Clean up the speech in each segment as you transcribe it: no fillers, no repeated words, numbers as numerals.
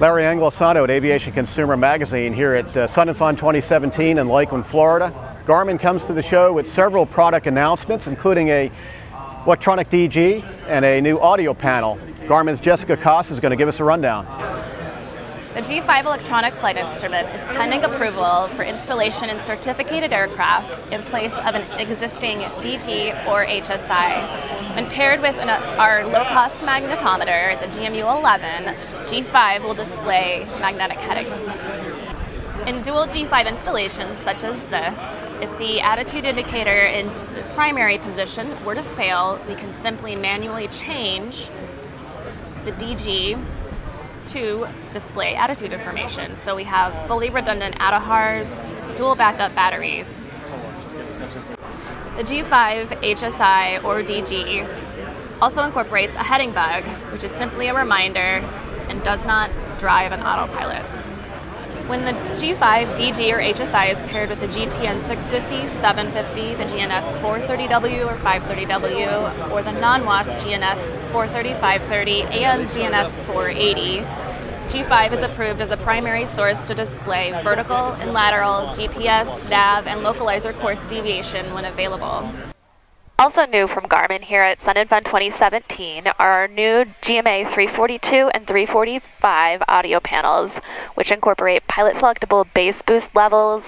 Larry Anglisano at Aviation Consumer Magazine here at Sun & Fun 2017 in Lakeland, Florida. Garmin comes to the show with several product announcements, including a electronic DG and a new audio panel. Garmin's Jessica Koss is going to give us a rundown. The G5 electronic flight instrument is pending approval for installation in certificated aircraft in place of an existing DG or HSI. When paired with our low-cost magnetometer, the GMU-11, G5 will display magnetic heading. In dual G5 installations such as this, if the attitude indicator in the primary position were to fail, we can simply manually change the DG to display attitude information. So we have fully redundant ATAHARs, dual backup batteries. The G5 HSI or DG also incorporates a heading bug, which is simply a reminder and does not drive an autopilot. When the G5 DG or HSI is paired with the GTN 650, 750, the GNS 430W or 530W, or the non-WASP GNS 430, 530, and GNS 480, G5 is approved as a primary source to display vertical and lateral GPS, nav, and localizer course deviation when available. Also new from Garmin here at Sun & Fun 2017 are our new GMA 342 and 345 audio panels, which incorporate pilot-selectable bass boost levels,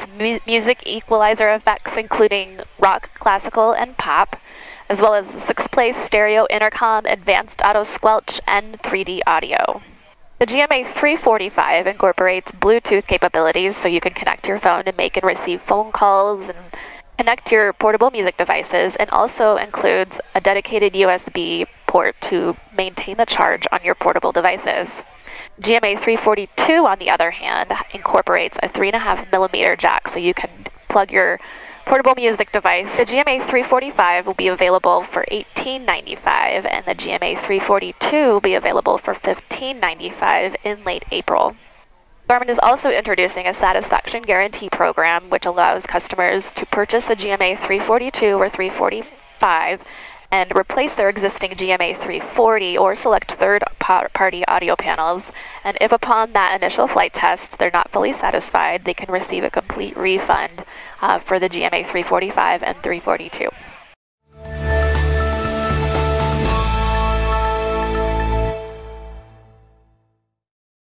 music equalizer effects including rock, classical, and pop, as well as 6-place stereo intercom, advanced auto squelch, and 3D audio. The GMA 345 incorporates Bluetooth capabilities, so you can connect your phone to make and receive phone calls and connect your portable music devices, and also includes a dedicated USB port to maintain the charge on your portable devices. GMA 342, on the other hand, incorporates a 3.5mm jack so you can plug your portable music device. The GMA 345 will be available for $18.95 and the GMA 342 will be available for $15.95 in late April. Garmin is also introducing a satisfaction guarantee program, which allows customers to purchase a GMA 342 or 345 and replace their existing GMA 340 or select third-party audio panels. And if upon that initial flight test they're not fully satisfied, they can receive a complete refund for the GMA 345 and 342.